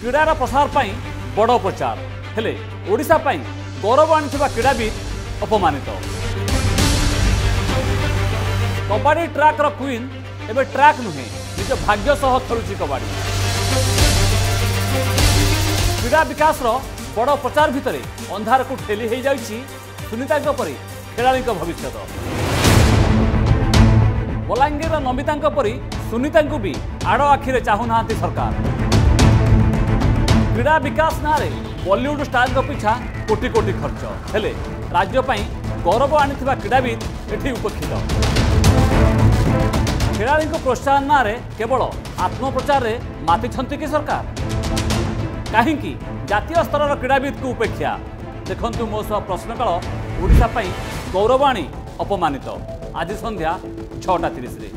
क्रीडार प्रसार पर बड़ प्रचार हेले ओडिशा पर गौरव आनिथिबा क्रीड़ाविद अपमानित। कबाडी ट्रैक रो क्वीन एबे ट्रैक नुहे निज भाग्य सह खेलुची कबाडी। क्रीड़ा विकास रो बड़ प्रचार भितरे अंधार को ठेली हो जाइछि सुनीता परी खेलाड़ी भविष्य। बलांगीर नमिता परी सुनीता को भी आड़ आखिरे चाहूना सरकार। क्रीड़ा विकास ना बॉलीवुड स्टार पिछा कोटी कोटी खर्च हेले राज्यपाई गौरव आनिथिबा क्रीड़ाविद एठी उपस्थित। खेलाड़ी को प्रोत्साहन ना केवल आत्मप्रचार रे मातिछंती कि सरकार कहीं जातीय स्तर क्रीड़ाविद को उपेक्षा। देखंतु मो सह प्रश्नकाल ओडिशा पई गौरव आनी अपमानित आज संध्या 6:30 रे।